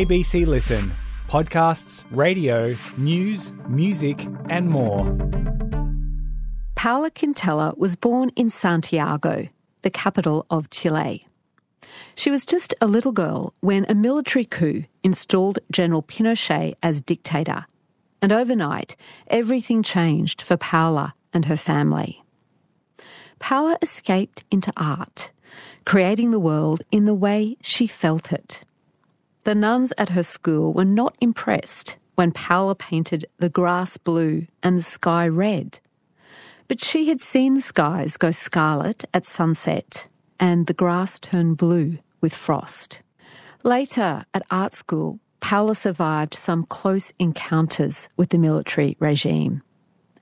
ABC Listen, podcasts, radio, news, music, and more. Paula Quintela was born in Santiago, the capital of Chile. She was just a little girl when a military coup installed General Pinochet as dictator. And overnight, everything changed for Paula and her family. Paula escaped into art, creating the world in the way she felt it. The nuns at her school were not impressed when Paula painted the grass blue and the sky red. But she had seen the skies go scarlet at sunset and the grass turn blue with frost. Later, at art school, Paula survived some close encounters with the military regime.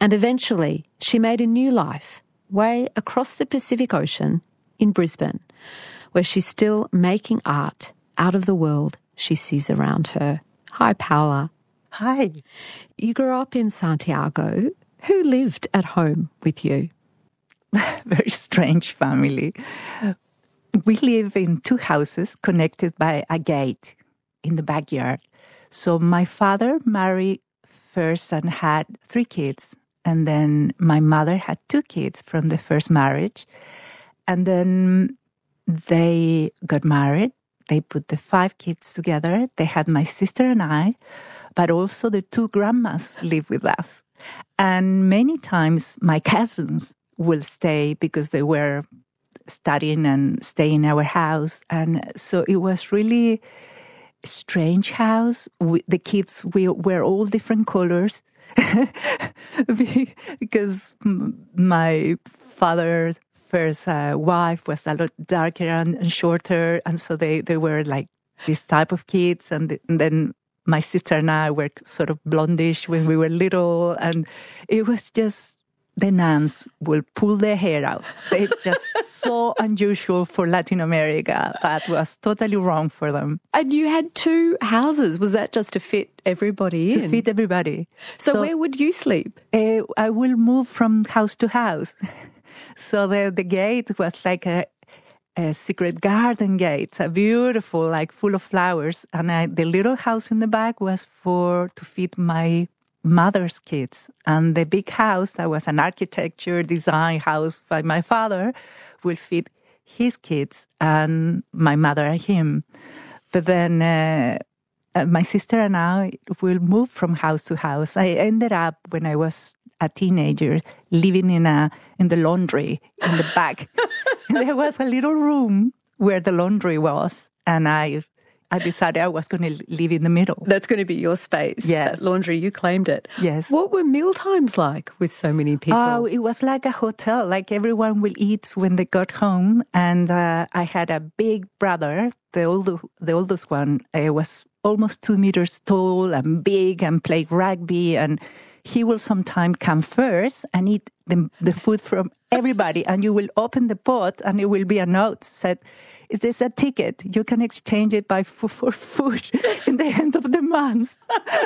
And eventually, she made a new life way across the Pacific Ocean in Brisbane, where she's still making art out of the world she sees around her. Hi, Paula. Hi. You grew up in Santiago. Who lived at home with you? Very strange family. We live in two houses connected by a gate in the backyard. So my father married first and had three kids. And then my mother had two kids from the first marriage. And then they got married. They put the five kids together. They had my sister and I, but also the two grandmas live with us. And many times my cousins will stay because they were studying and staying in our house. And so it was really a strange house. The kids, we were all different colors because my father's first wife was a lot darker and shorter. And so they were like this type of kids. And then my sister and I were sort of blondish when we were little. And it was just, the nuns will pull their hair out. It's just so unusual for Latin America. That was totally wrong for them. And you had two houses. Was that just to fit everybody in? To fit everybody. So where would you sleep? I will move from house to house. So the gate was like a secret garden gate, a beautiful, like full of flowers. And the little house in the back was to feed my mother's kids. And the big house that was an architecture design house by my father will feed his kids and my mother and him. But then my sister and I will move from house to house. I ended up, when I was a teenager, living in the laundry in the back. There was a little room where the laundry was, and I decided I was going to live in the middle. That's going to be your space. Yes. That laundry, you claimed it. Yes. What were meal times like with so many people? Oh, it was like a hotel, like everyone will eat when they got home. And I had a big brother, the oldest one. He was almost 2 meters tall and big and played rugby. And he will sometimes come first and eat the food from everybody. And you will open the pot and it will be a note said, "Is this a ticket? You can exchange it for food in the end of the month."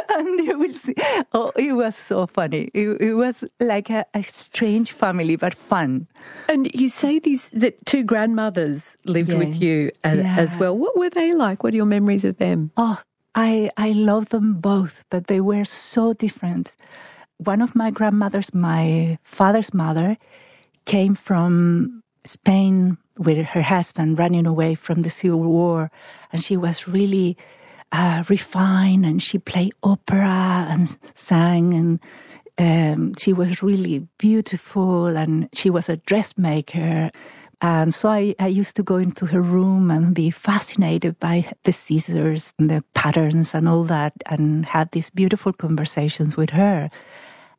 And you will see. Oh, it was so funny. It was like a strange family, but fun. And you say that two grandmothers lived with you as well. What were they like? What are your memories of them? Oh, I love them both, but they were so different. One of my grandmothers, my father's mother, came from Spain with her husband running away from the Civil War. And she was really refined, and she played opera and sang, and she was really beautiful, and she was a dressmaker. And so I used to go into her room and be fascinated by the scissors and the patterns and all that, and have these beautiful conversations with her.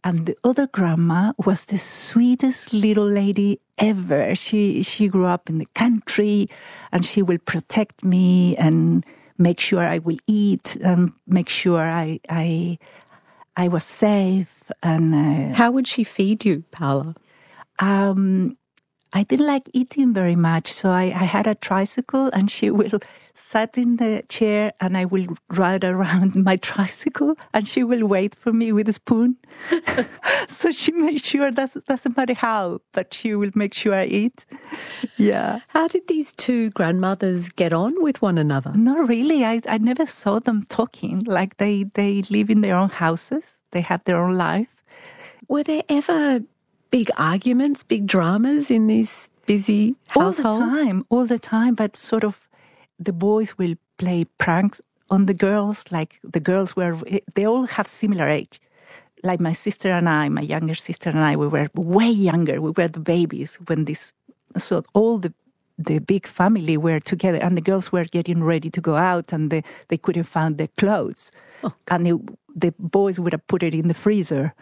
And the other grandma was the sweetest little lady ever. She grew up in the country, and she will protect me and make sure I will eat and make sure I was safe. And how would she feed you, Paula? I didn't like eating very much, so I had a tricycle, and she will sat in the chair and I will ride around my tricycle and she will wait for me with a spoon. So she made sure that doesn't matter how, but she will make sure I eat. Yeah. How did these two grandmothers get on with one another? Not really. I never saw them talking. Like they live in their own houses. They have their own life. Were there ever big arguments, big dramas in this busy household? All the time. But sort of the boys will play pranks on the girls. Like the girls were, they all have similar age. Like my sister and I, my younger sister and I, we were way younger. We were the babies when this, so all the big family were together and the girls were getting ready to go out and they couldn't find their clothes. Oh. And the boys would have put it in the freezer.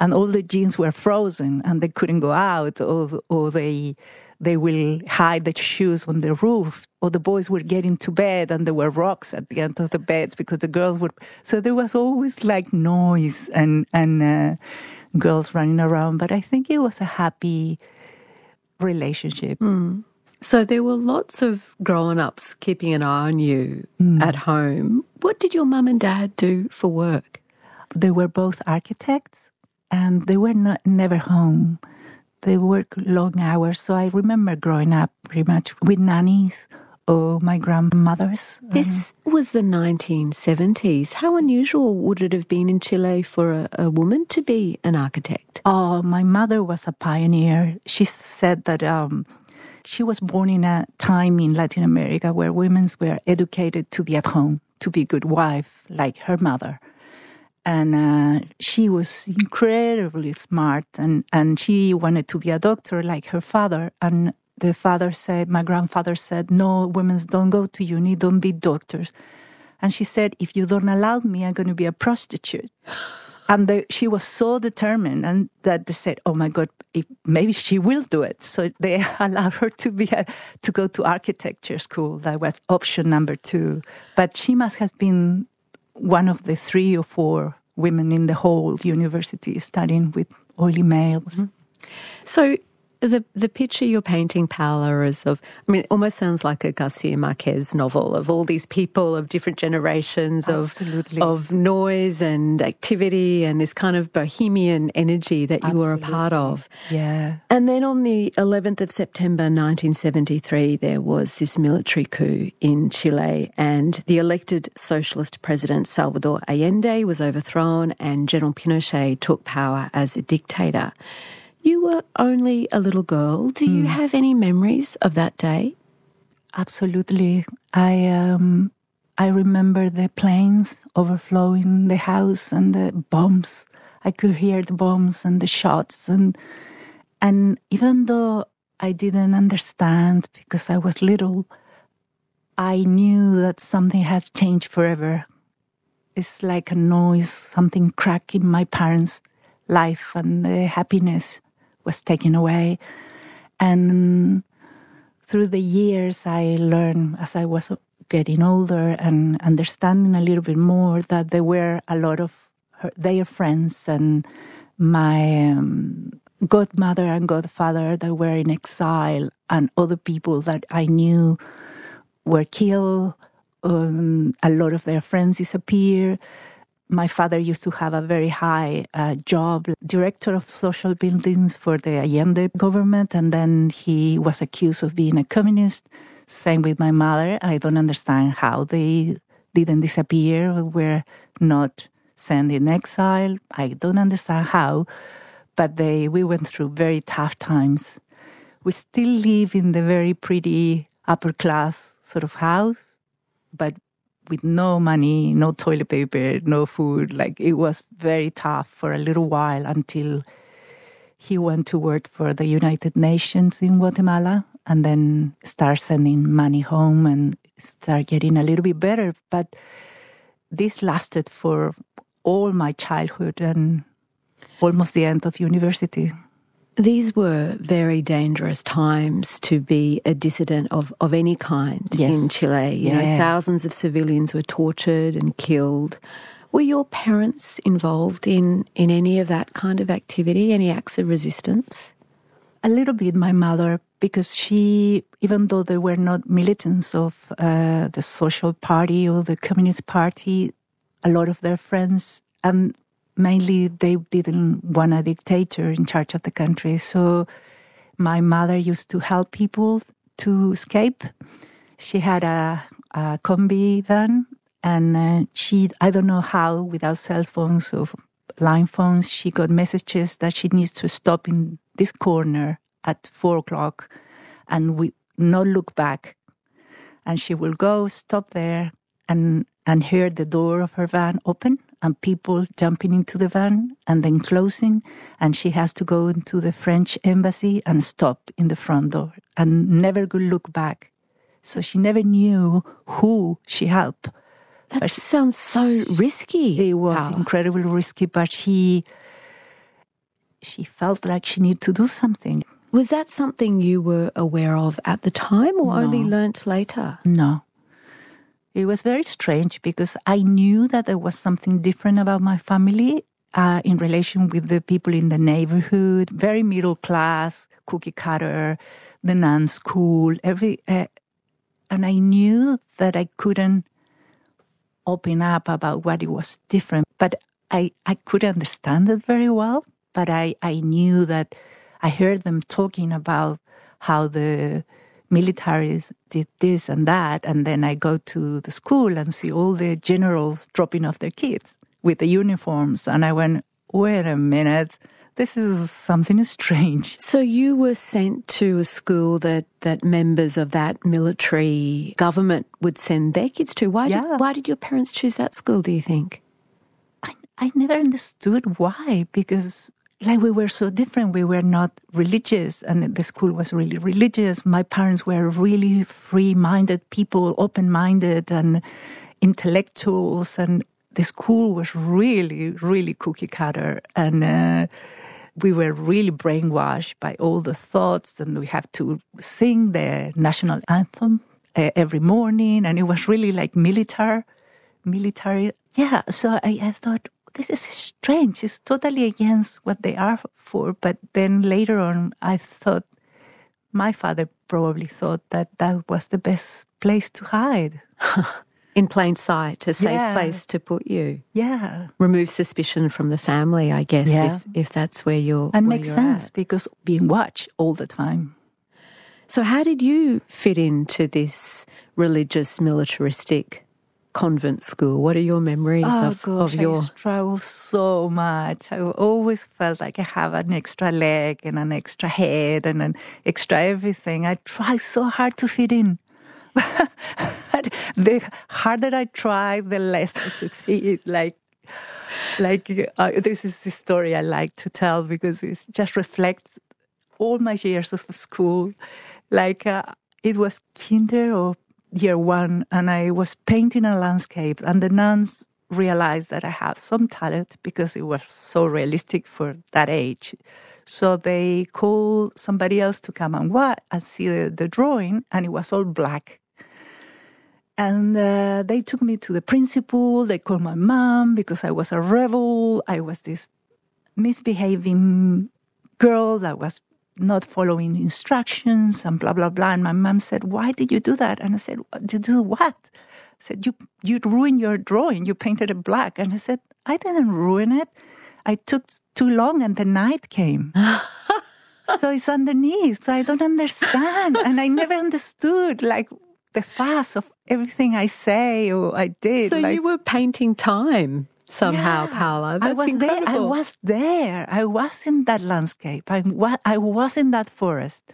And all the jeans were frozen and they couldn't go out, or they will hide the shoes on the roof, or the boys would get into bed and there were rocks at the end of the beds because the girls would... So there was always like noise and girls running around, but I think it was a happy relationship. Mm. So there were lots of grown-ups keeping an eye on you at home. What did your mum and dad do for work? They were both architects. And they were never home. They worked long hours. So I remember growing up pretty much with nannies or my grandmothers. This was the 1970s. How unusual would it have been in Chile for a woman to be an architect? Oh, my mother was a pioneer. She said that she was born in a time in Latin America where women were educated to be at home, to be a good wife, like her mother. And she was incredibly smart and she wanted to be a doctor like her father. And the father said, my grandfather said, no, women don't go to uni, don't be doctors. And she said, if you don't allow me, I'm going to be a prostitute. And she was so determined and that they said, oh my God, maybe she will do it. So they allowed her to go to architecture school. That was option number 2. But she must have been one of the 3 or 4 women in the whole university studying with oily males. Mm-hmm. So the picture you're painting, Paula, is of, I mean, it almost sounds like a Garcia Marquez novel of all these people of different generations of noise and activity and this kind of bohemian energy that you were a part of. Yeah. And then on the 11th of September 1973, there was this military coup in Chile and the elected socialist president Salvador Allende was overthrown and General Pinochet took power as a dictator. You were only a little girl. Do you have any memories of that day? Absolutely. I remember the planes overflowing the house and the bombs. I could hear the bombs and the shots. And even though I didn't understand because I was little, I knew that something has changed forever. It's like a noise, something cracked in my parents' life and the happiness was taken away. And through the years I learned, as I was getting older and understanding a little bit more, that there were a lot of their friends and my godmother and godfather that were in exile and other people that I knew were killed. A lot of their friends disappeared. My father used to have a very high job, director of social buildings for the Allende government, and then he was accused of being a communist. Same with my mother. I don't understand how they didn't disappear or were not sent in exile. I don't understand how, but we went through very tough times. We still live in the very pretty upper-class sort of house, but with no money, no toilet paper, no food. Like, it was very tough for a little while until he went to work for the United Nations in Guatemala and then start sending money home and start getting a little bit better. But this lasted for all my childhood and almost the end of university. These were very dangerous times to be a dissident of any kind in Chile. You know, thousands of civilians were tortured and killed. Were your parents involved in any of that kind of activity, any acts of resistance? A little bit, my mother, because she, even though they were not militants of the Social Party or the Communist Party, a lot of their friends, and mainly they didn't want a dictator in charge of the country. So my mother used to help people to escape. She had a combi van, and she, I don't know how, without cell phones or line phones, she got messages that she needs to stop in this corner at 4 o'clock and we not look back. And she will go, stop there, and hear the door of her van open and people jumping into the van and then closing. And she has to go into the French embassy and stop in the front door and never could look back. So she never knew who she helped. That sounds so risky. It was incredibly risky, but she felt like she needed to do something. Was that something you were aware of at the time or only learnt later? No. It was very strange because I knew that there was something different about my family in relation with the people in the neighborhood, very middle class, cookie cutter, the nun school, and I knew that I couldn't open up about what it was different. But I could understand it very well. But I knew that I heard them talking about how the militaries did this and that. And then I go to the school and see all the generals dropping off their kids with the uniforms. And I went, wait a minute, this is something strange. So you were sent to a school that members of that military government would send their kids to. Why did your parents choose that school, do you think? I never understood why, because we were so different. We were not religious, and the school was really religious. My parents were really free-minded people, open-minded and intellectuals, and the school was really, really cookie-cutter, and we were really brainwashed by all the thoughts, and we have to sing the national anthem every morning, and it was really like military. Yeah, so I thought, this is strange. It's totally against what they are for. But then later on, I thought, my father probably thought that was the best place to hide. In plain sight, a safe place to put you. Yeah. Remove suspicion from the family, I guess, if that's where you're at. And makes sense, because being watched all the time. So how did you fit into this religious, militaristic convent school? What are your memories of your... I struggled so much. I always felt like I have an extra leg and an extra head and an extra everything. I tried so hard to fit in. The harder I try, the less I succeed. This is the story I like to tell because it just reflects all my years of school. It was kinder or year one, and I was painting a landscape, and the nuns realized that I have some talent because it was so realistic for that age. So they called somebody else to come and see the drawing, and it was all black. And they took me to the principal. They called my mom because I was a rebel. I was this misbehaving girl that was not following instructions and blah, blah, blah. And my mom said, why did you do that? And I said, to do what? I said, you ruined your drawing. You painted it black. And I said, I didn't ruin it. I took too long and the night came. So it's underneath. So I don't understand. And I never understood, the fuss of everything I say or I did. So you were painting time somehow, Paula. That's incredible. I was there. I was in that landscape. I was in that forest.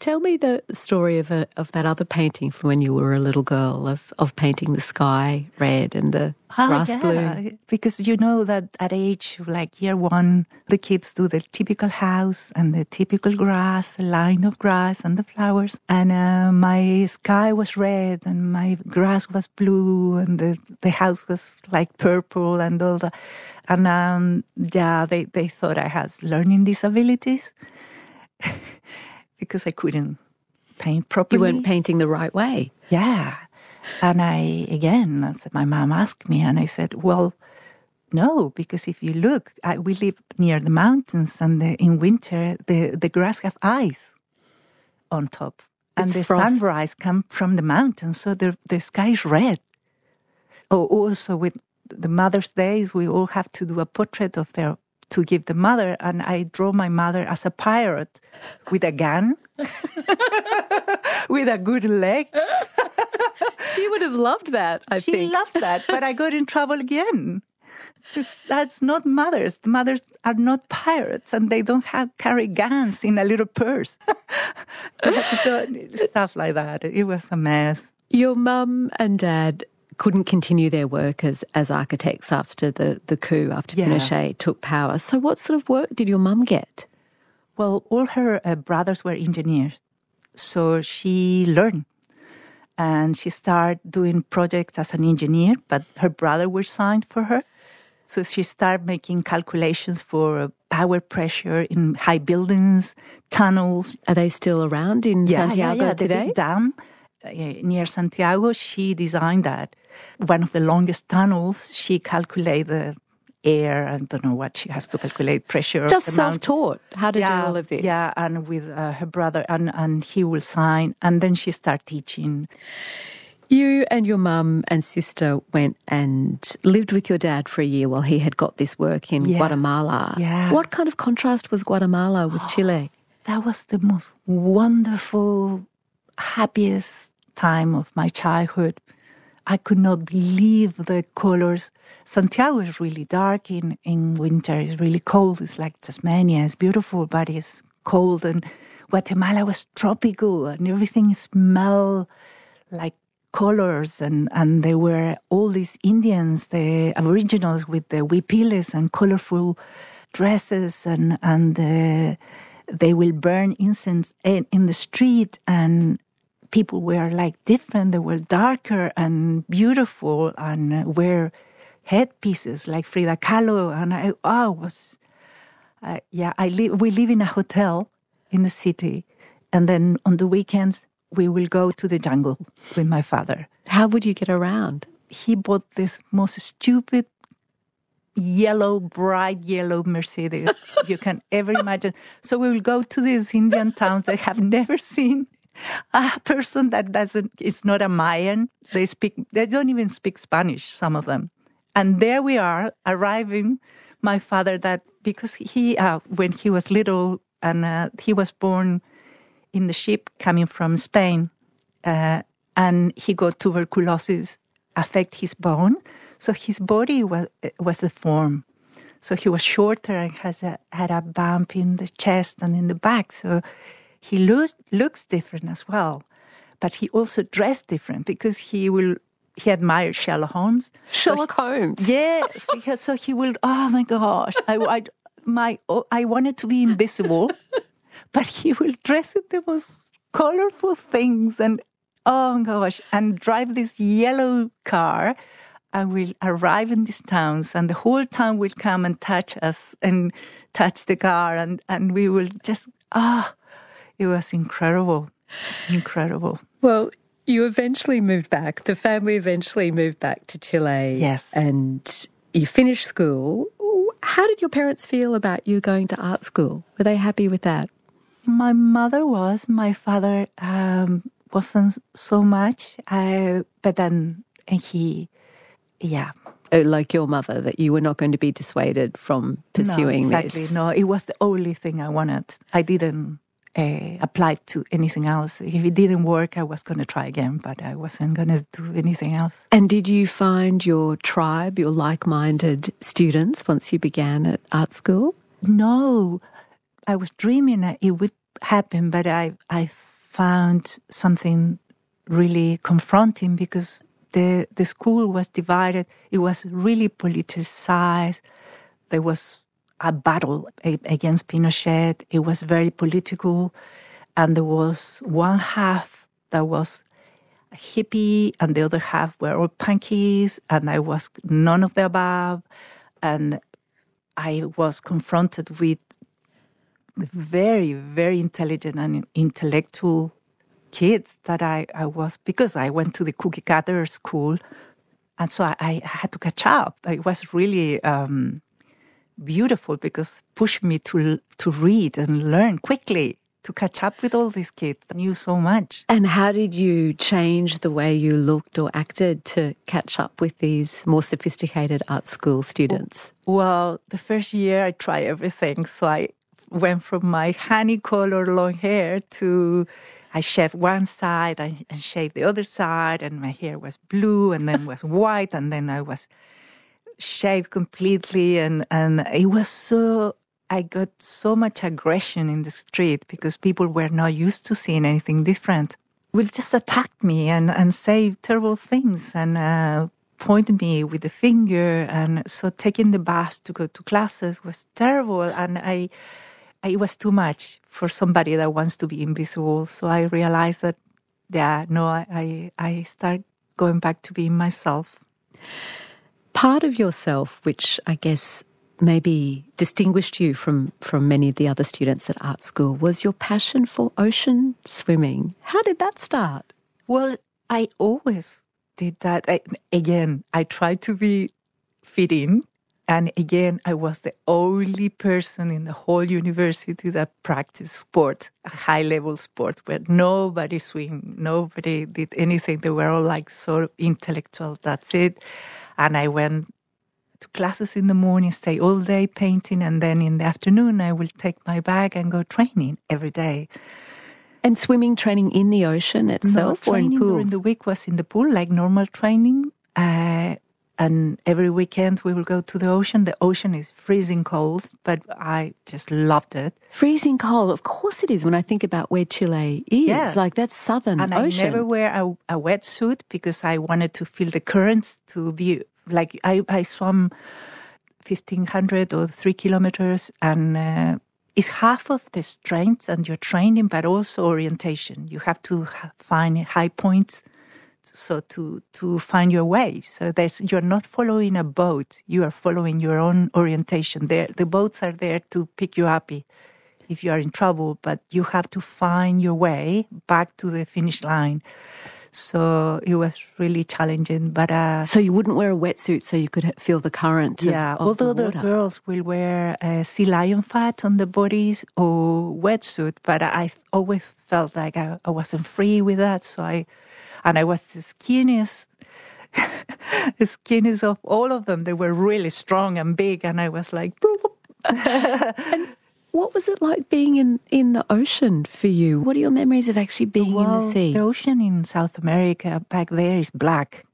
Tell me the story of that other painting from when you were a little girl, of painting the sky red and the grass blue. Because you know that at age year one, the kids do the typical house and the typical grass, a line of grass and the flowers. And my sky was red and my grass was blue and the house was purple and all that. And they thought I had learning disabilities. Because I couldn't paint properly. You weren't painting the right way. Yeah. And I said, my mom asked me, and I said, well, no, because if you look, we live near the mountains, and in winter, the grass have eyes on top. And it's the frost. Sunrise comes from the mountains, so the sky is red. Oh, also with the Mother's Days, we all have to do a portrait of their to give the mother, and I draw my mother as a pirate with a gun, with a good leg. She would have loved that, I think. She loves that, but I got in trouble again. That's not mothers. Mothers are not pirates, and they don't carry guns in a little purse. Stuff like that. It was a mess. Your mum and dad couldn't continue their work as architects after the coup, after Pinochet took power. So what sort of work did your mum get? Well, all her brothers were engineers, so she learned. And she started doing projects as an engineer, but her brother was signed for her. So she started making calculations for power pressure in high buildings, tunnels. Are they still around in Santiago today? The big dam near Santiago, she designed that. One of the longest tunnels, she calculated the air. I don't know what she has to calculate, pressure. Just self-taught how to do all of this. Yeah, and with her brother, and he will sign. And then she started teaching. You and your mum and sister went and lived with your dad for a year while he had got this work in Guatemala. Yeah. What kind of contrast was Guatemala with Chile? That was the most wonderful, happiest time of my childhood. I could not believe the colors. Santiago is really dark in winter. It's really cold. It's like Tasmania. It's beautiful, but it's cold. And Guatemala was tropical, and everything smelled like colors. And there were all these Indians, the aboriginals, with the huipiles and colorful dresses, and they will burn incense in the street, and people were like different. They were darker and beautiful, and wear headpieces like Frida Kahlo. And we live in a hotel in the city, and then on the weekends we will go to the jungle with my father. How would you get around? He bought this most stupid bright yellow Mercedes you can ever imagine. So we will go to these Indian towns I have never seen. A person that is not a Mayan. They don't even speak Spanish, some of them. And there we are, arriving. My father, because he, when he was little, and he was born in the ship coming from Spain, and he got tuberculosis, affect his bone. So his body was deformed. So he was shorter and had a bump in the chest and in the back. So he looks different as well, but he also dressed different because he admired Sherlock Holmes. Sherlock Holmes. Yes. Yeah, so he will, oh my gosh, I wanted to be invisible, but he will dress in the most colorful things and, oh my gosh, and drive this yellow car, and we'll arrive in these towns, and the whole town will come and touch us and touch the car, and we will just, It was incredible, incredible. Well, you eventually moved back. The family eventually moved back to Chile. Yes. And you finished school. How did your parents feel about you going to art school? Were they happy with that? My mother was. My father wasn't so much. But then he. Like your mother, that you were not going to be dissuaded from pursuing this. No, it was the only thing I wanted. I didn't applied to anything else. If it didn't work, I was going to try again, but I wasn't going to do anything else. And did you find your tribe, your like-minded students, once you began at art school? No. I was dreaming that it would happen, but I found something really confronting because the school was divided. It was really politicized. There was a battle against Pinochet. It was very political, and there was one half that was hippie, and the other half were all punkies, and I was none of the above, and I was confronted with very, very intelligent and intellectual kids that I was, because I went to the cookie-cutter school, and so I had to catch up. It was really beautiful because it pushed me to read and learn quickly. to catch up with all these kids that knew so much. And how did you change the way you looked or acted to catch up with these more sophisticated art school students? Well, the first year I tried everything. So I went from my honey colored long hair to I shaved one side and shaved the other side, and my hair was blue and then was white, and then I was shaved completely, and it was so... I got so much aggression in the street because people were not used to seeing anything different. Will just attack me and say terrible things and point me with the finger. And so taking the bus to go to classes was terrible. And it was too much for somebody that wants to be invisible. So I realized that, I start going back to being myself. Part of yourself, which I guess maybe distinguished you from many of the other students at art school, was your passion for ocean swimming. How did that start? Well, I always did that. I tried to be fit in. And again, I was the only person in the whole university that practiced sport, a high-level sport, where nobody swam, nobody did anything. They were all like so intellectual, that's it. And I went to classes in the morning, stay all day painting, and then in the afternoon I will take my bag and go training every day. And swimming training in the ocean itself, or in pools? During the week was in the pool, like normal training. And every weekend we will go to the ocean. The ocean is freezing cold, but I just loved it. Freezing cold, of course it is when I think about where Chile is. Yes. Like that's southern and ocean. And I never wear a wetsuit because I wanted to feel the currents to be... Like I swam 1,500 or 3 kilometers, and it's half of the strength and your training, but also orientation. You have to find high points, so to find your way. So you're not following a boat; you are following your own orientation. The boats are there to pick you up if you are in trouble, but you have to find your way back to the finish line. So it was really challenging. But so you wouldn't wear a wetsuit so you could feel the current? Yeah, although the girls will wear sea lion fat on the bodies or wetsuit, but I always felt like I wasn't free with that. And I was the skinniest, skinniest of all of them. They were really strong and big, and I was like... What was it like being in the ocean for you? What are your memories of actually being in the sea? The ocean in South America back there is black.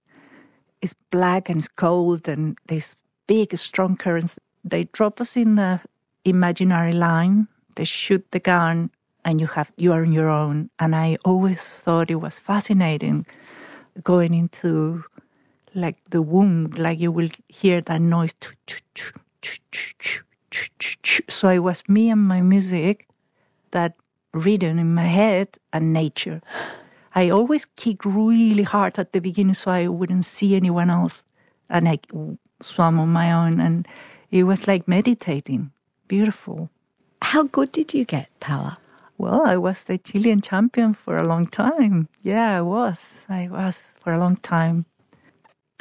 It's black and it's cold, and there's big, strong currents. They drop us in the imaginary line. They shoot the gun, and you are on your own. And I always thought it was fascinating going into like the womb. Like you will hear that noise. So it was me and my music, that rhythm in my head, and nature. I always kicked really hard at the beginning so I wouldn't see anyone else. And I swam on my own, and it was like meditating. Beautiful. How good did you get, Paula? Well, I was the Chilean champion for a long time. Yeah, I was. I was for a long time.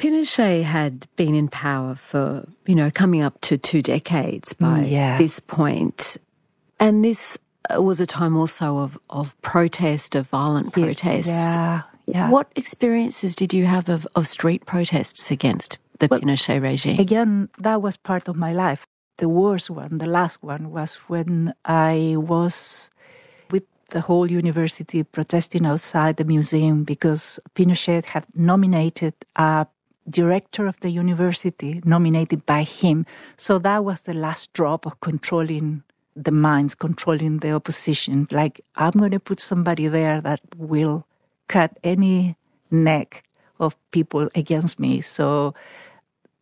Pinochet had been in power for, coming up to 2 decades by this point. And this was a time also of protest, of violent protests. Yeah, yeah. What experiences did you have of street protests against the Pinochet regime? Again, that was part of my life. The worst one, the last one, was when I was with the whole university protesting outside the museum because Pinochet had nominated a director of the university, nominated by him. So that was the last drop of controlling the minds, controlling the opposition. Like, I'm going to put somebody there that will cut any neck of people against me. So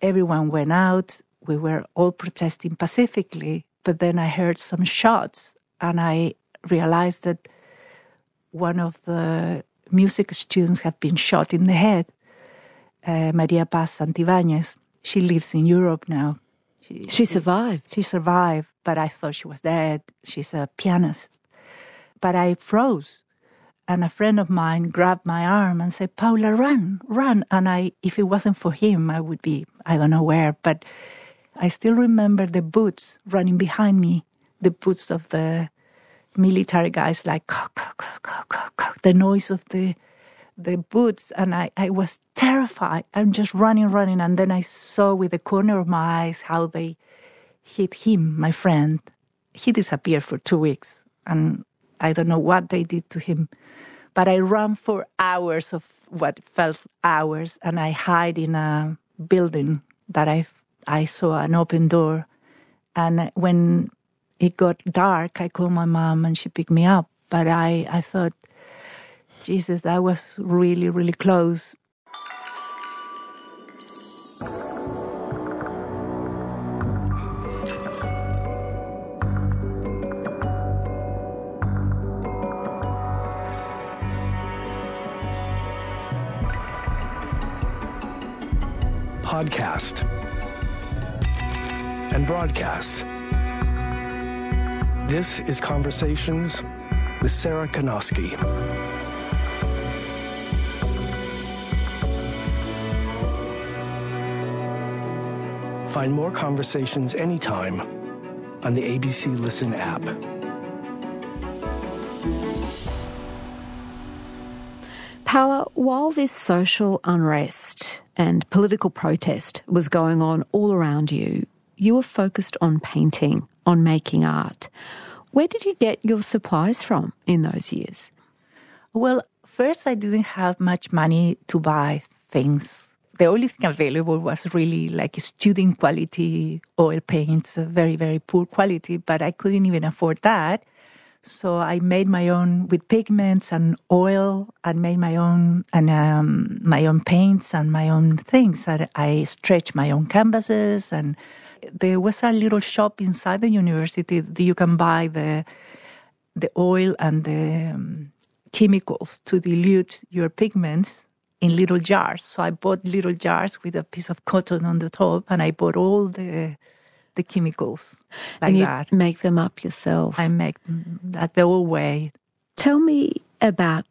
everyone went out. We were all protesting pacifically. But then I heard some shots, and I realized that one of the music students had been shot in the head. Maria Paz Santibáñez. She lives in Europe now. She survived. She survived, but I thought she was dead. She's a pianist. But I froze, and a friend of mine grabbed my arm and said, "Paula, run, run." And if it wasn't for him, I would be, I don't know where, but I still remember the boots running behind me, the boots of the military guys like, the noise of the boots, and I was terrified. I'm just running, and then I saw with the corner of my eyes how they hit him, my friend. He disappeared for 2 weeks, and I don't know what they did to him. But I ran for hours of what felt hours, and I hid in a building that I saw an open door. And when it got dark, I called my mom, and she picked me up. But I thought, Jesus, that was really, really close. Podcast and broadcast. This is Conversations with Sarah Kanowski. Find more conversations anytime on the ABC Listen app. Paula, while this social unrest and political protest was going on all around you, you were focused on painting, on making art. Where did you get your supplies from in those years? Well, first, I didn't have much money to buy things. The only thing available was really like student quality oil paints, very, very poor quality, but I couldn't even afford that. So I made my own with pigments and oil, and made my own and my own paints and my own things. I stretched my own canvases, and there was a little shop inside the university that you can buy the oil and the chemicals to dilute your pigments in little jars. So I bought little jars with a piece of cotton on the top, and I bought all the chemicals like and you that. Make them up yourself. I make them that the old way. Tell me about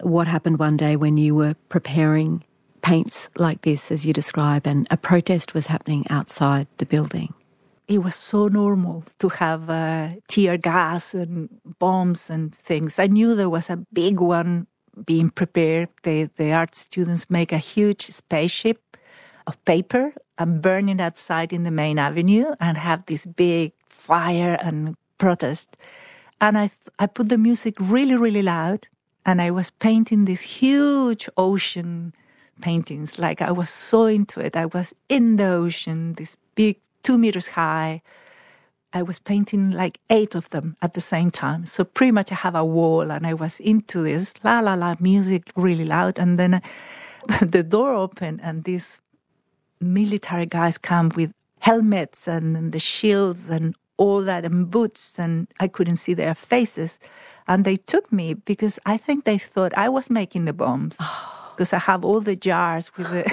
what happened one day when you were preparing paints like this, as you describe, and a protest was happening outside the building. It was so normal to have tear gas and bombs and things. I knew there was a big one being prepared. The art students make a huge spaceship of paper and burn it outside in the main avenue and have this big fire and protest. And I put the music really, really loud, and I was painting these huge ocean paintings. Like, I was so into it. I was in the ocean, this big 2 meters high. I was painting like 8 of them at the same time. So pretty much I have a wall, and I was into this la-la-la music really loud. And then the door opened, and these military guys come with helmets and the shields and all that and boots, and I couldn't see their faces. And they took me because I think they thought I was making the bombs because I have all the jars with the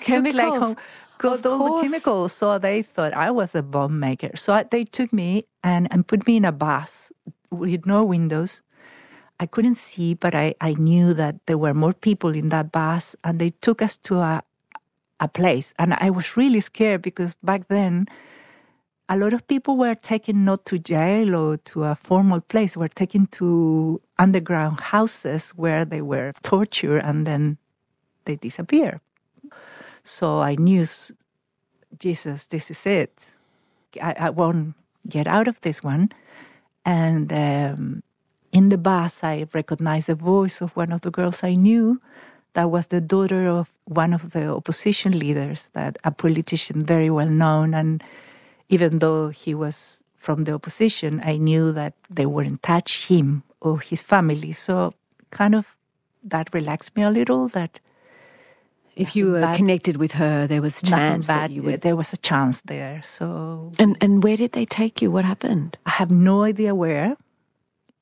chemicals. Got all the chemicals, so they thought I was a bomb maker. So they took me and put me in a bus with no windows. I couldn't see, but I knew that there were more people in that bus, and they took us to a place. And I was really scared because back then, a lot of people were taken not to jail or to a formal place, were taken to underground houses where they were tortured and then they disappeared. So I knew, Jesus, this is it. I won't get out of this one. And in the bus, I recognized the voice of one of the girls I knew that was the daughter of one of the opposition leaders, that a politician very well known. And even though he was from the opposition, I knew that they wouldn't touch him or his family. So kind of that relaxed me a little, that if you were connected with her, there was chance that you would. There was a chance there. So and where did they take you? What happened? I have no idea where.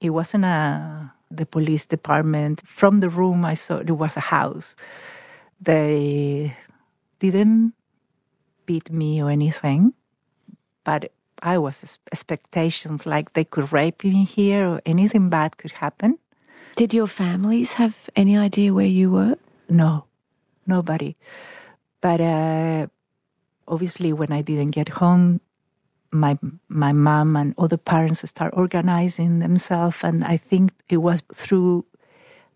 It wasn't the police department. From the room I saw it was a house. They didn't beat me or anything, but I was expectations like they could rape me here or anything bad could happen. Did your families have any idea where you were? No. Nobody. But obviously when I didn't get home, my mom and other parents start organizing themselves, and I think it was through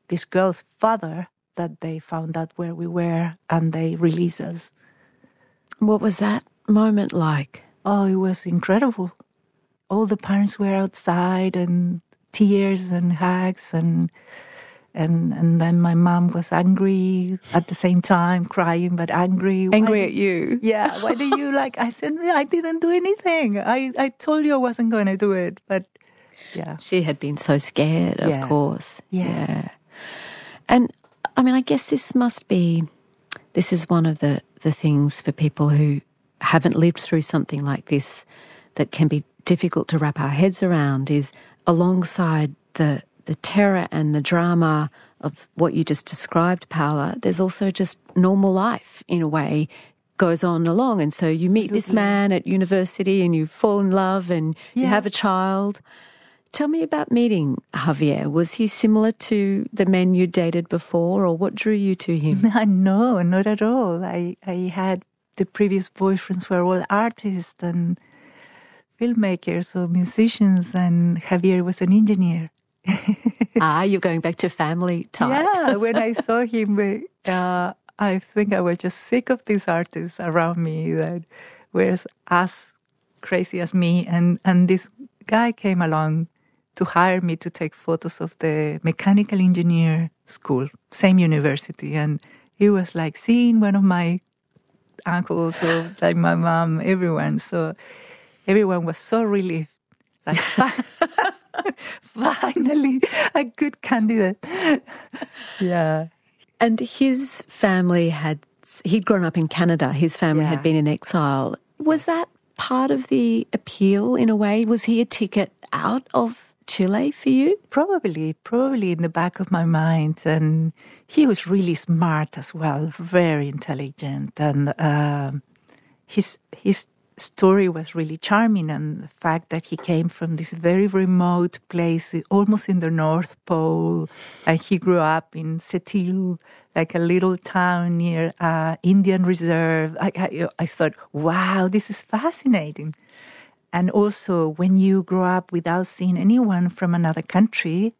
this girl's father that they found out where we were and they released us. What was that moment like? Oh, it was incredible. All the parents were outside and tears and hugs, and then my mom was angry at the same time, crying but angry. Angry at you? Yeah. Why do you like? I said, I didn't do anything. I told you I wasn't going to do it. But yeah. She had been so scared, of course. Yeah. And I mean, I guess this is one of the things for people who haven't lived through something like this that can be difficult to wrap our heads around, is alongside the terror and the drama of what you just described, Paula, there's also just normal life, in a way, goes on along. And so you meet this man at university and you fall in love and you have a child. Tell me about meeting Javier. Was he similar to the men you dated before, or what drew you to him? No, not at all. I had the previous boyfriends were all artists and filmmakers or musicians, and Javier was an engineer. You're going back to family type. Yeah, when I saw him, I think I was just sick of these artists around me that were as crazy as me. And this guy came along to hire me to take photos of the mechanical engineer school, same university. And he was like seeing one of my uncles or like my mom, everyone. So everyone was so relieved. Like, finally, a good candidate. Yeah. And his family he'd grown up in Canada. His family had been in exile. Was that part of the appeal, in a way? Was he a ticket out of Chile for you? Probably in the back of my mind. And he was really smart as well, very intelligent. And his story was really charming, and the fact that he came from this very remote place, almost in the North Pole, and he grew up in Setil, like a little town near Indian Reserve. I thought, wow, this is fascinating. And also, when you grow up without seeing anyone from another country,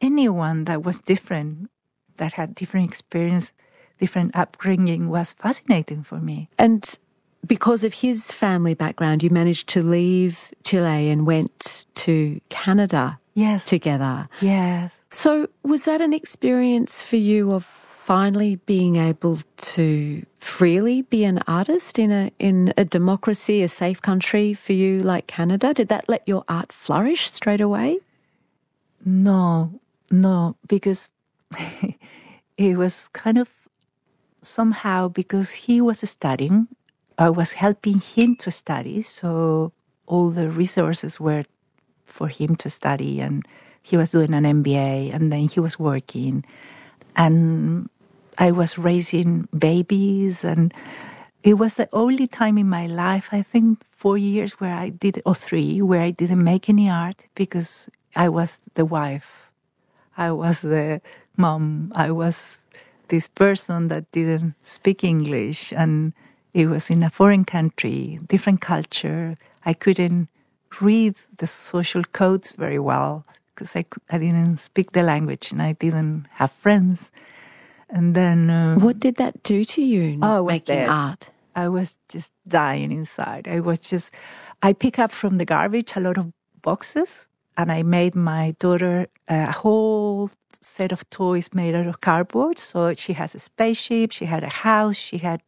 anyone that was different, that had different experience, different upbringing, was fascinating for me. And because of his family background, you managed to leave Chile and went to Canada together. Yes. So was that an experience for you of finally being able to freely be an artist in a democracy, a safe country for you like Canada? Did that let your art flourish straight away? No, because it was kind of somehow, because he was studying, I was helping him to study, so all the resources were for him to study, and he was doing an MBA, and then he was working, and I was raising babies, and it was the only time in my life, I think 4 years where I didn't make any art, because I was the wife, I was the mom, I was this person that didn't speak English, and it was in a foreign country, different culture. I couldn't read the social codes very well because I didn't speak the language and I didn't have friends. And then... what did that do to you, making art? I was just dying inside. I pick up from the garbage a lot of boxes, and I made my daughter a whole set of toys made out of cardboard. So she has a spaceship, she had a house, she had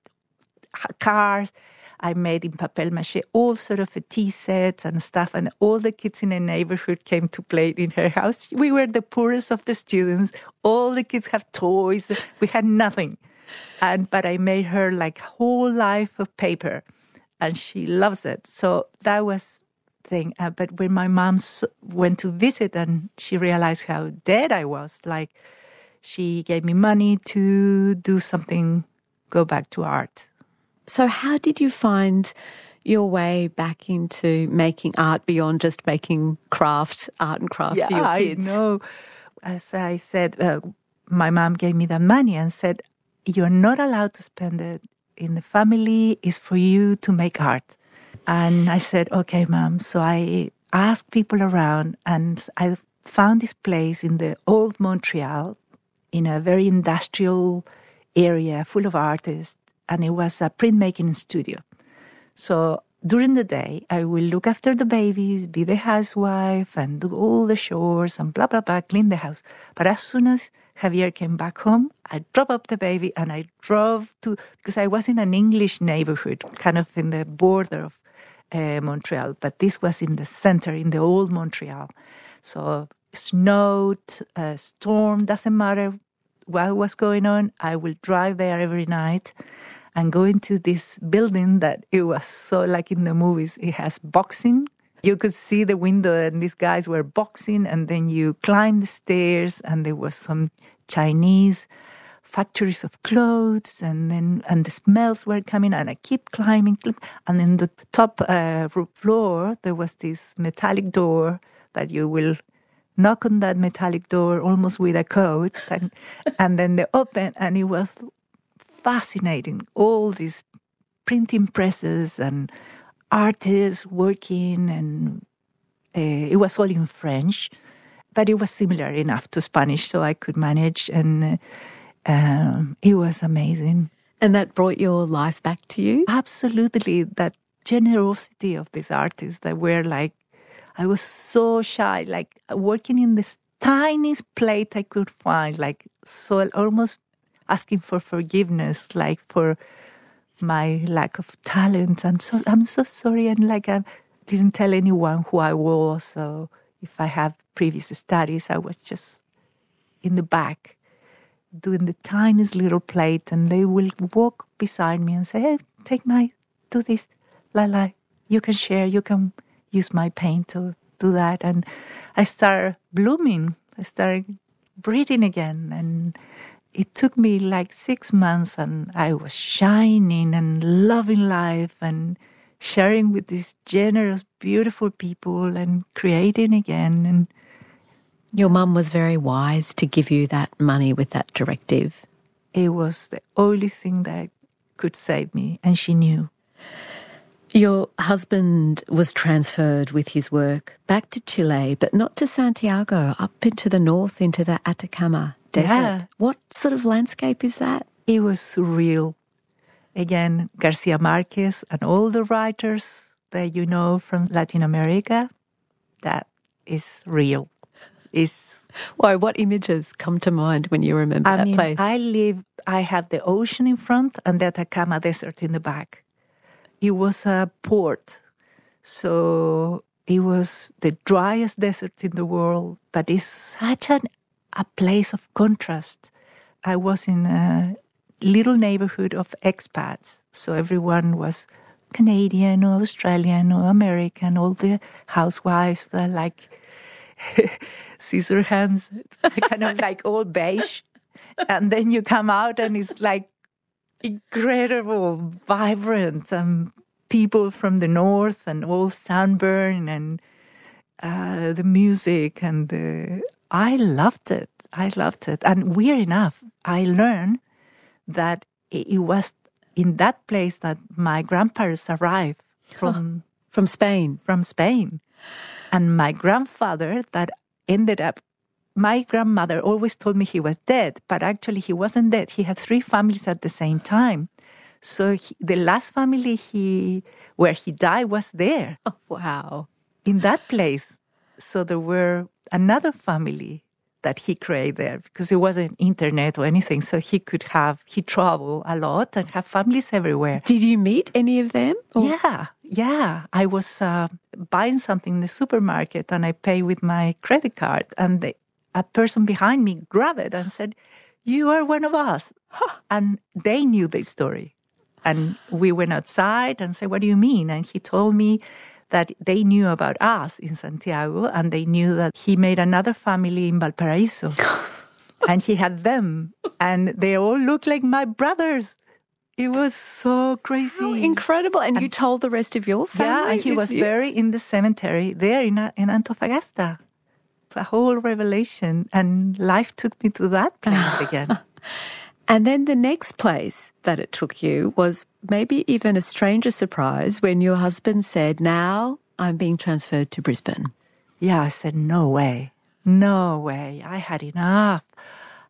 cars. I made in papel mache all sort of tea sets and stuff, and all the kids in the neighborhood came to play in her house. We were the poorest of the students. All the kids have toys. We had nothing. But I made her like whole life of paper, and she loves it. So that was the thing. But when my mom went to visit and she realized how dead I was, like she gave me money to do something, go back to art. So how did you find your way back into making art beyond just making art and craft for your kids? Yeah, I know. As I said, my mom gave me that money and said, you're not allowed to spend it in the family. It's for you to make art. And I said, okay, ma'am. So I asked people around and I found this place in the old Montreal, in a very industrial area full of artists, and it was a printmaking studio. So during the day, I will look after the babies, be the housewife, and do all the chores and blah, blah, blah, clean the house. But as soon as Javier came back home, I dropped up the baby and I drove to, because I was in an English neighborhood, kind of in the border of Montreal, but this was in the center, in the old Montreal. So snowed, storm, doesn't matter what was going on, I will drive there every night and go into this building that it was so like in the movies. It has boxing. You could see the window and these guys were boxing, and then you climb the stairs and there was some Chinese factories of clothes, and then and the smells were coming, and I keep climbing. And in the top floor, there was this metallic door that you will knock on that metallic door almost with a code, and then they open, and it was fascinating. All these printing presses and artists working, and it was all in French, but it was similar enough to Spanish, so I could manage, and it was amazing. And that brought your life back to you? Absolutely, that generosity of these artists that were like, I was so shy, like working in this tiniest plate I could find, like so almost asking for forgiveness, like for my lack of talent. And so I'm so sorry, and like I didn't tell anyone who I was. So if I have previous studies, I was just in the back doing the tiniest little plate, and they will walk beside me and say, hey, take my, do this, la, you can share, you can use my paint to do that. And I started blooming. I started breathing again. And it took me like 6 months, and I was shining and loving life and sharing with these generous, beautiful people and creating again. And your mum was very wise to give you that money with that directive. It was the only thing that could save me, and she knew. Your husband was transferred with his work back to Chile, but not to Santiago, up into the north, into the Atacama Desert. Yeah. What sort of landscape is that? It was surreal. Again, Garcia Marquez and all the writers that you know from Latin America, that is real. Is why? What images come to mind when you remember that place? I have the ocean in front and the Atacama Desert in the back. It was a port, so it was the driest desert in the world, but it's such a place of contrast. I was in a little neighborhood of expats, so everyone was Canadian or Australian or American, all the housewives were like scissor hands, kind of like all beige. And then you come out and it's like, incredible, vibrant, people from the north and all sunburn, and the music and I loved it. I loved it. And weird enough, I learned that it was in that place that my grandparents arrived from Spain. From Spain. And my grandfather that ended up, my grandmother always told me he was dead, but actually he wasn't dead. He had 3 families at the same time. So the last family where he died was there. Oh, wow. In that place. So there were another family that he created there, because it wasn't internet or anything. So he traveled a lot and have families everywhere. Did you meet any of them? Or? Yeah. I was buying something in the supermarket and I pay with my credit card, and a person behind me grabbed it and said, you are one of us. And they knew the story. And we went outside and said, what do you mean? And he told me that they knew about us in Santiago, and they knew that he made another family in Valparaíso. And he had them. And they all looked like my brothers. It was so crazy. How incredible. And you told the rest of your family? Yeah, and he was buried in the cemetery there in Antofagasta. A whole revelation, and life took me to that place again. And then the next place that it took you was maybe even a stranger surprise when your husband said, now I'm being transferred to Brisbane. Yeah, I said, no way. No way. I had enough.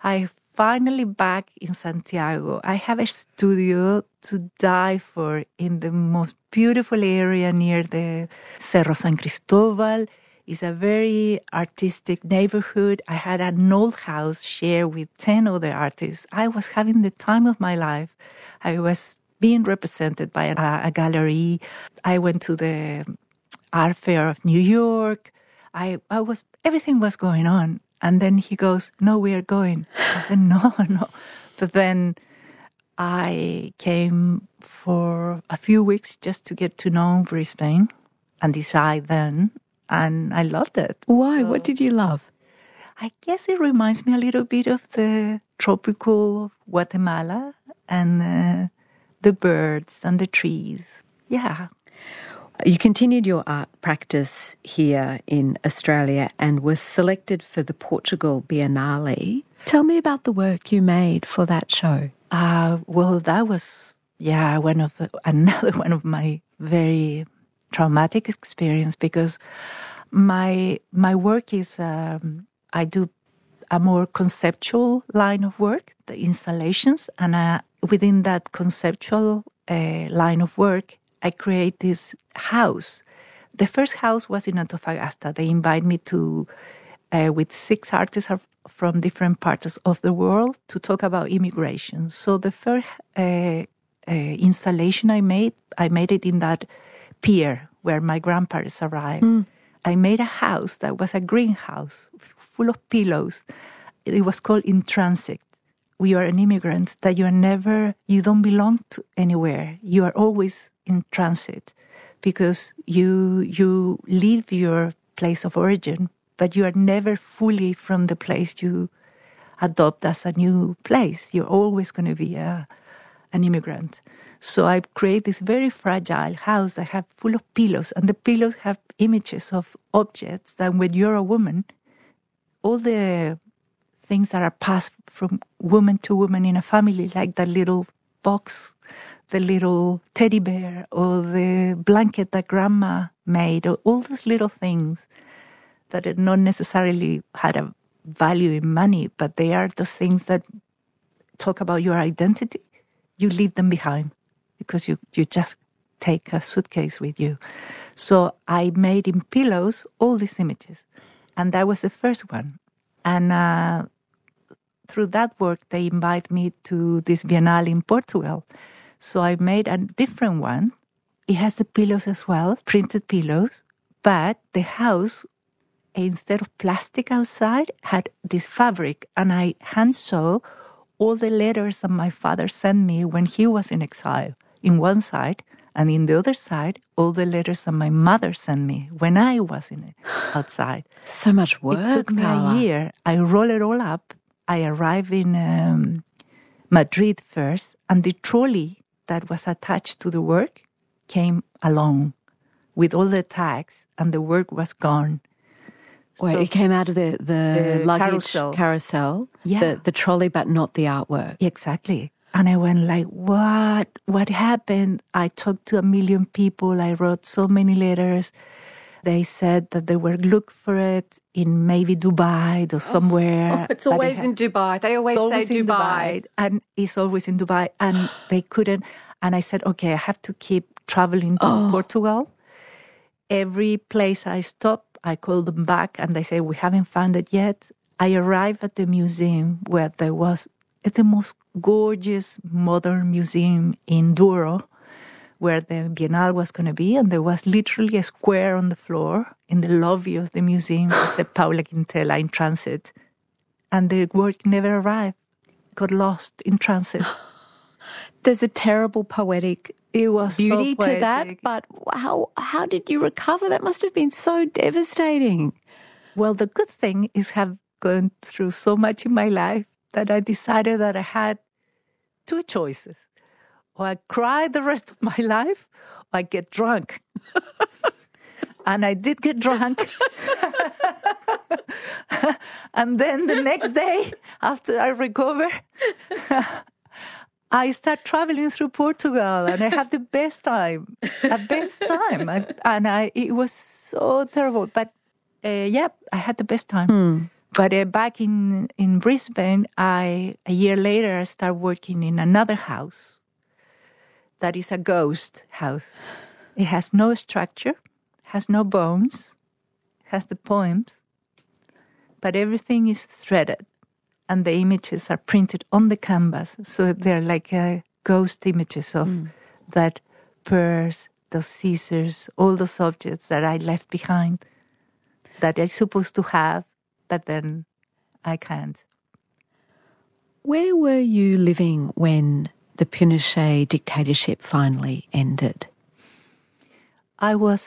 I finally back in Santiago. I have a studio to die for in the most beautiful area near the Cerro San Cristóbal. It's a very artistic neighborhood. I had an old house shared with 10 other artists. I was having the time of my life. I was being represented by a gallery. I went to the art fair of New York. I was, everything was going on. And then he goes, no, we are going. I said, no. But then I came for a few weeks just to get to know Brisbane and decide then. And I loved it. Why? So, what did you love? I guess it reminds me a little bit of the tropical Guatemala and the birds and the trees. Yeah. You continued your art practice here in Australia and were selected for the Portugal Biennale. Tell me about the work you made for that show. Well, that was, another one of my very traumatic experience, because my work is, I do a more conceptual line of work, the installations, and within that conceptual line of work, I create this house. The first house was in Antofagasta. They invited me to, with 6 artists from different parts of the world, to talk about immigration. So the first installation I made it in that pier where my grandparents arrived. Mm. I made a house that was a greenhouse full of pillows. It was called In Transit. We are an immigrant that you don't belong to anywhere. You are always in transit because you leave your place of origin, but you are never fully from the place you adopt as a new place. You're always going to be an immigrant. So I create this very fragile house that have full of pillows, and the pillows have images of objects that when you're a woman, all the things that are passed from woman to woman in a family, like the little box, the little teddy bear, or the blanket that grandma made, or all those little things that are not necessarily had a value in money, but they are those things that talk about your identity. You leave them behind because you just take a suitcase with you. So I made in pillows all these images, and that was the first one. And through that work, they invite me to this Biennale in Portugal. So I made a different one. It has the pillows as well, printed pillows, but the house, instead of plastic outside, had this fabric, and I hand sew all the letters that my father sent me when he was in exile, in one side, and in the other side, all the letters that my mother sent me when I was outside. So much work. It took me a year. I roll it all up. I arrived in Madrid first, and the trolley that was attached to the work came along with all the tags, and the work was gone. Wait, so it came out of the luggage carousel. Yeah. The trolley, but not the artwork. Exactly. And I went like, what happened? I talked to 1 million people. I wrote so many letters. They said that they were looking for it in maybe Dubai or somewhere. Oh, it's always in Dubai. They always say Dubai. And it's always in Dubai. And they couldn't. And I said, okay, I have to keep traveling to Portugal. Every place I stop, I call them back, and they say, we haven't found it yet. I arrived at the museum where there was the most gorgeous modern museum in Douro, where the Biennale was going to be, and there was literally a square on the floor in the lobby of the museum. It said Paula Quintela in transit, and the work never arrived. It got lost in transit. There's a terrible poetic beauty so to that, but how did you recover? That must have been so devastating. Well, the good thing is have gone through so much in my life that I decided that I had 2 choices. Or I cry the rest of my life, or I get drunk. And I did get drunk. And then the next day, after I recover, I start traveling through Portugal, and I had the best time, it was so terrible. But I had the best time. Mm. But back in Brisbane, a year later, I started working in another house that is a ghost house. It has no structure, has no bones, has the poems, but everything is threaded, and the images are printed on the canvas. So they're like ghost images of that purse, those scissors, all those objects that I left behind that I'm supposed to have, but then I can't. Where were you living when the Pinochet dictatorship finally ended? I was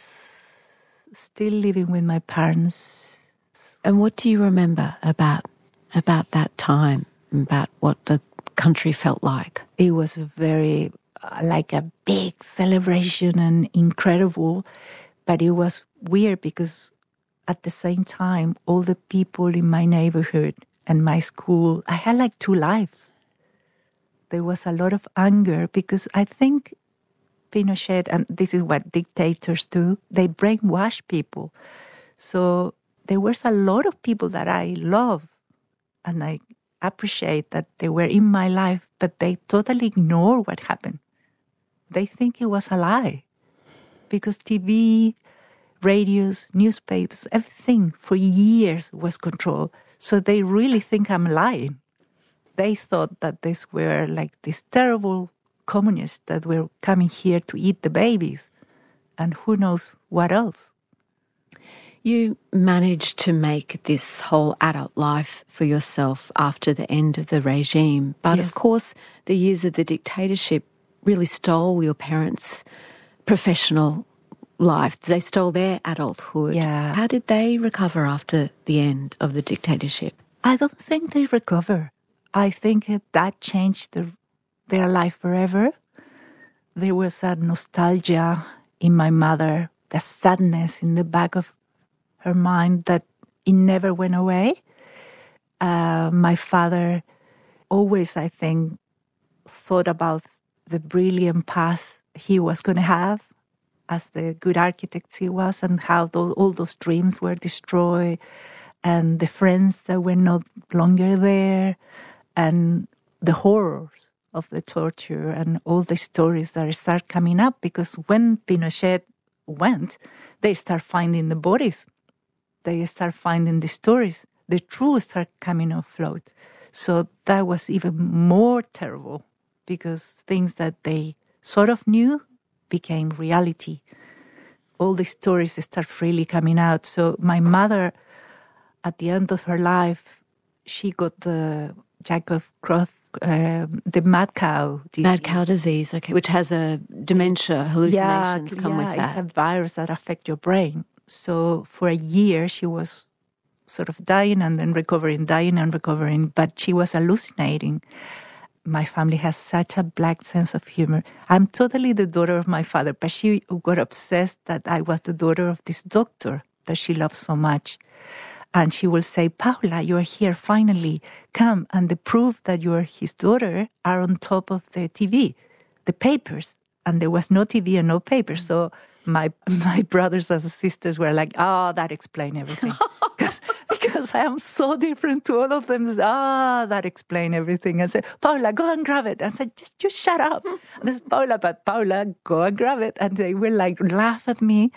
still living with my parents. And what do you remember about that time, about what the country felt like? It was very, like a big celebration and incredible, but it was weird because at the same time, all the people in my neighborhood and my school, I had like two lives. There was a lot of anger because I think Pinochet, and this is what dictators do, they brainwash people. So there was a lot of people that I love and I appreciate that they were in my life, but they totally ignore what happened. They think it was a lie because TV, radios, newspapers, everything for years was controlled. So they really think I'm lying. They thought that these were like these terrible communists that were coming here to eat the babies and who knows what else. You managed to make this whole adult life for yourself after the end of the regime. But yes, of course, the years of the dictatorship really stole your parents' professional life. They stole their adulthood. Yeah. How did they recover after the end of the dictatorship? I don't think they recover. I think that changed their life forever. There was a nostalgia in my mother, the sadness in the back of her mind that it never went away. My father always, I think, thought about the brilliant past he was going to have as the good architect he was, and how all those dreams were destroyed, and the friends that were no longer there, and the horrors of the torture, and all the stories that start coming up, because when Pinochet went, they start finding the bodies. They start finding the stories. The truths are coming afloat. So that was even more terrible, because things that they sort of knew became reality. All the stories start freely coming out. So my mother, at the end of her life, she got the Jacob Cross, the mad cow disease. Mad cow disease, okay, which has a dementia, hallucinations come with that. It's a virus that affects your brain. So for a year, she was sort of dying and recovering, but she was hallucinating. My family has such a black sense of humor. I'm totally the daughter of my father, but she got obsessed that I was the daughter of this doctor that she loved so much. And she will say, Paula, you are here finally. Come, and the proof that you are his daughter are on top of the TV, the papers. And there was no TV and no papers. So my brothers and sisters were like, oh, that explains everything. Because I am so different to all of them. That explains everything. I said, Paula, go and grab it. I said, just shut up. And I said, Paula, go and grab it. And they will like laugh at me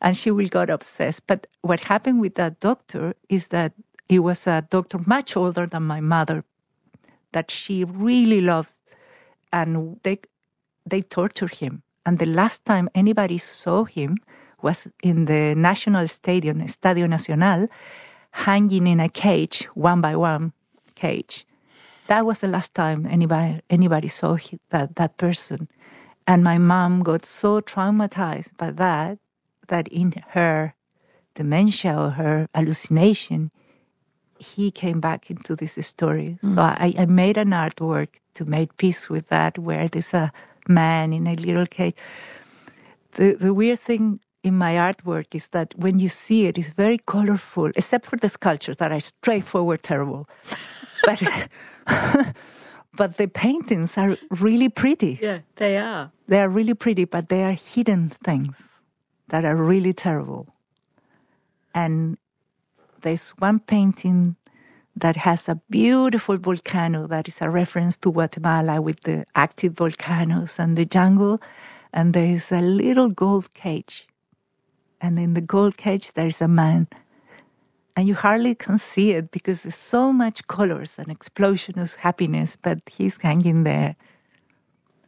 and she will got obsessed. But what happened with that doctor is that he was a doctor much older than my mother that she really loves. And they tortured him. And the last time anybody saw him was in the national stadium, Stadio Nacional, hanging in a cage, one by one cage. That was the last time anybody saw that person. And my mom got so traumatized by that in her dementia or her hallucination, he came back into this story. Mm. So I made an artwork to make peace with that, where there's a man in a little cage. The weird thing in my artwork is that when you see it, it's very colorful, except for the sculptures that are straightforward, terrible. But the paintings are really pretty. Yeah, they are. They are really pretty, but they are hidden things that are really terrible. And there's one painting that has a beautiful volcano that is a reference to Guatemala with the active volcanoes and the jungle. And there is a little gold cage. And in the gold cage, there is a man. And you hardly can see it because there's so much colors and explosion of happiness, but he's hanging there.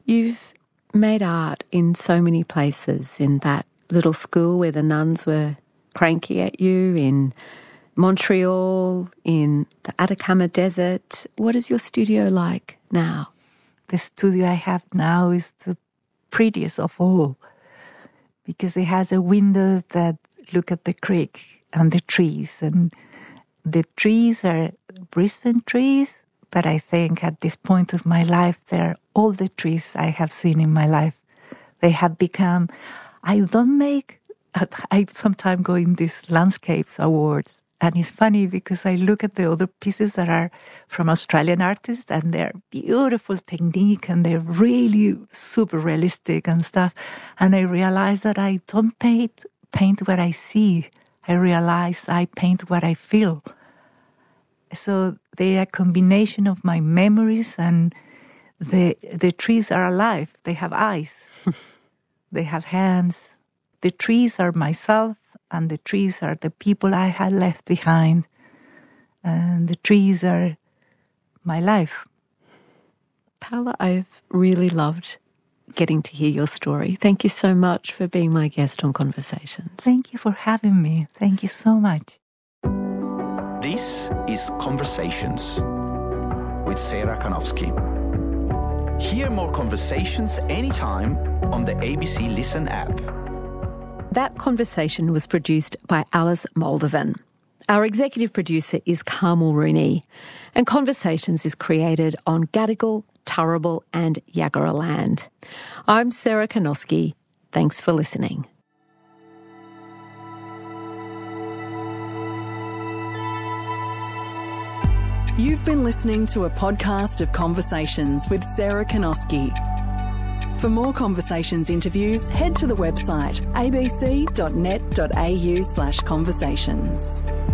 You've made art in so many places, in that little school where the nuns were cranky at you, in Montreal, in the Atacama Desert. What is your studio like now? The studio I have now is the prettiest of all because it has a window that looks at the creek and the trees. And the trees are Brisbane trees, but I think at this point of my life, they're all the trees I have seen in my life. They have become... I sometimes go in these landscapes awards, and it's funny because I look at the other pieces that are from Australian artists, and they're beautiful technique, and they're really super realistic and stuff. And I realize that I don't paint what I see. I realize I paint what I feel. So they're a combination of my memories, and the trees are alive. They have eyes. They have hands. The trees are myself, and the trees are the people I had left behind. And the trees are my life. Paula, I've really loved getting to hear your story. Thank you so much for being my guest on Conversations. Thank you for having me. Thank you so much. This is Conversations with Sarah Kanowski. Hear more Conversations anytime on the ABC Listen app. That conversation was produced by Alice Moldovan. Our executive producer is Carmel Rooney. And Conversations is created on Gadigal, Turrbal and Jagera land. I'm Sarah Kanowski. Thanks for listening. You've been listening to a podcast of Conversations with Sarah Kanowski. For more Conversations interviews, head to the website abc.net.au/conversations.